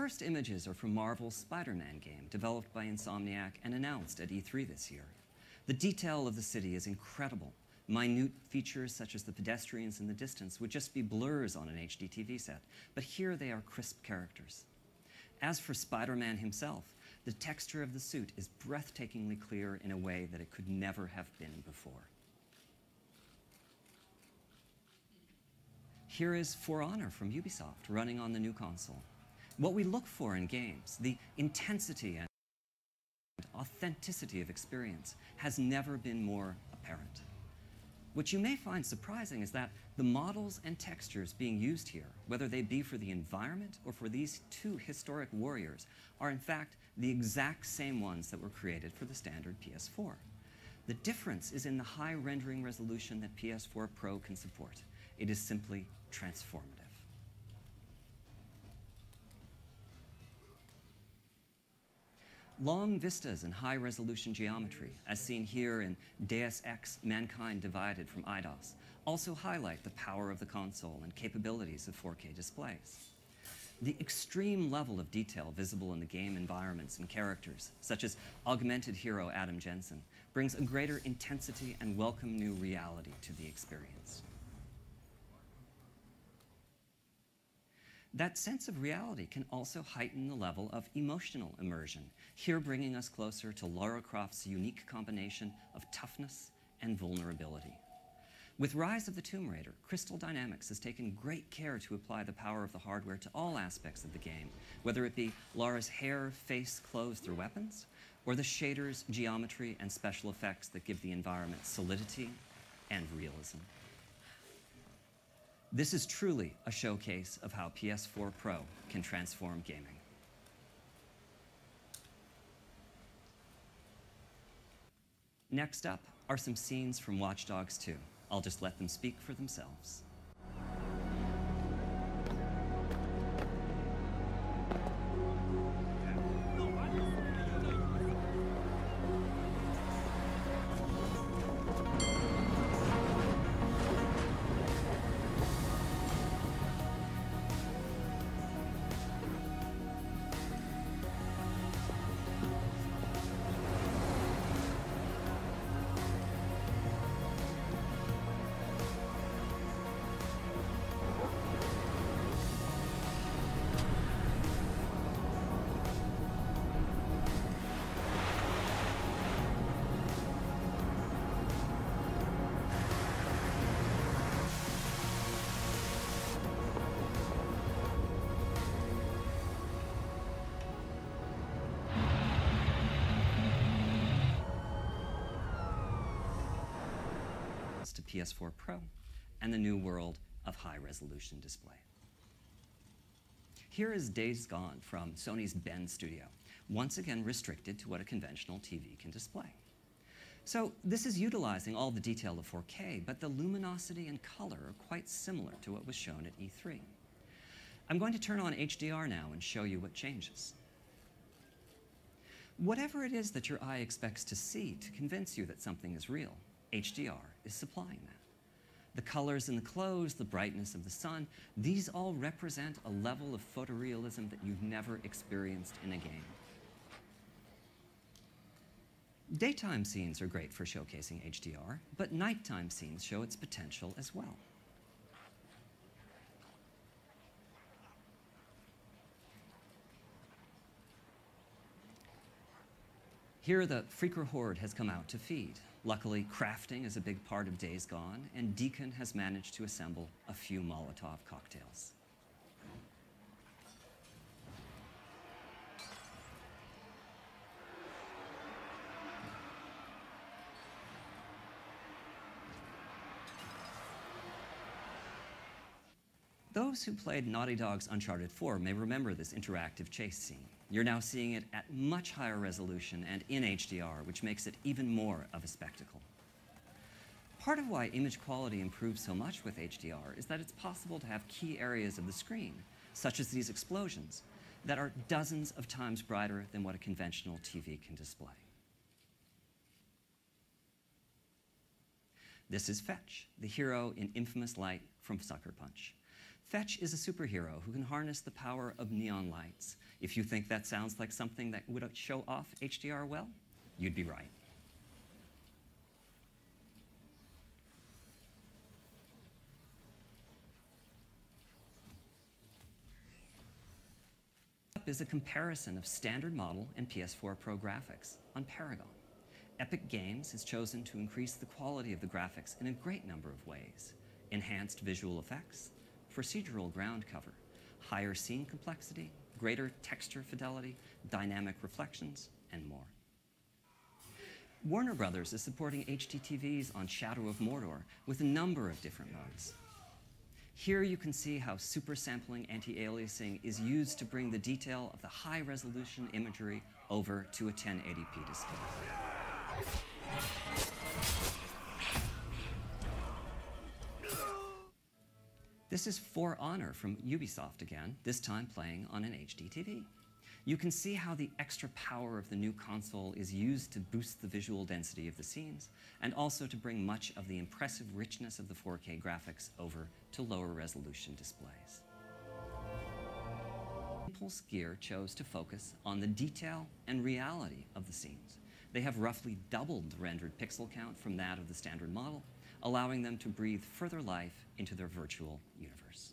first images are from Marvel's Spider-Man game, developed by Insomniac and announced at E3 this year. The detail of the city is incredible. Minute features such as the pedestrians in the distance would just be blurs on an HDTV set, but here they are crisp characters. As for Spider-Man himself, the texture of the suit is breathtakingly clear in a way that it could never have been before. Here is For Honor from Ubisoft, running on the new console. What we look for in games, the intensity and authenticity of experience, has never been more apparent. What you may find surprising is that the models and textures being used here, whether they be for the environment or for these two historic warriors, are in fact the exact same ones that were created for the standard PS4. The difference is in the high rendering resolution that PS4 Pro can support. It is simply transformative. Long vistas and high-resolution geometry, as seen here in Deus Ex Mankind Divided from Eidos, also highlight the power of the console and capabilities of 4K displays. The extreme level of detail visible in the game environments and characters, such as augmented hero Adam Jensen, brings a greater intensity and welcome new reality to the experience. That sense of reality can also heighten the level of emotional immersion, here bringing us closer to Lara Croft's unique combination of toughness and vulnerability. With Rise of the Tomb Raider, Crystal Dynamics has taken great care to apply the power of the hardware to all aspects of the game, whether it be Lara's hair, face, clothes through weapons, or the shaders, geometry, and special effects that give the environment solidity and realism. This is truly a showcase of how PS4 Pro can transform gaming. Next up are some scenes from Watch Dogs 2. I'll just let them speak for themselves. To PS4 Pro and the new world of high-resolution display. Here is Days Gone from Sony's Bend Studio, once again restricted to what a conventional TV can display. So this is utilizing all the detail of 4K, but the luminosity and color are quite similar to what was shown at E3. I'm going to turn on HDR now and show you what changes. Whatever it is that your eye expects to see to convince you that something is real, HDR is supplying that. The colors in the clothes, the brightness of the sun, these all represent a level of photorealism that you've never experienced in a game. Daytime scenes are great for showcasing HDR, but nighttime scenes show its potential as well. Here, the Freaker horde has come out to feed. Luckily, crafting is a big part of Days Gone, and Deacon has managed to assemble a few Molotov cocktails. Those who played Naughty Dog's Uncharted 4 may remember this interactive chase scene. You're now seeing it at much higher resolution and in HDR, which makes it even more of a spectacle. Part of why image quality improves so much with HDR is that it's possible to have key areas of the screen, such as these explosions, that are dozens of times brighter than what a conventional TV can display. This is Fetch, the hero in Infamous light from Sucker Punch. Fetch is a superhero who can harness the power of neon lights. If you think that sounds like something that would show off HDR well, you'd be right. Up is a comparison of standard model and PS4 Pro graphics on Paragon. Epic Games has chosen to increase the quality of the graphics in a great number of ways. Enhanced visual effects, procedural ground cover, higher scene complexity, greater texture fidelity, dynamic reflections, and more. Warner Brothers is supporting HDTVs on Shadow of Mordor with a number of different modes. Here you can see how supersampling anti-aliasing is used to bring the detail of the high-resolution imagery over to a 1080p display. This is For Honor from Ubisoft again, this time playing on an HDTV. You can see how the extra power of the new console is used to boost the visual density of the scenes, and also to bring much of the impressive richness of the 4K graphics over to lower resolution displays. Impulse Gear chose to focus on the detail and reality of the scenes. They have roughly doubled the rendered pixel count from that of the standard model, allowing them to breathe further life into their virtual universe.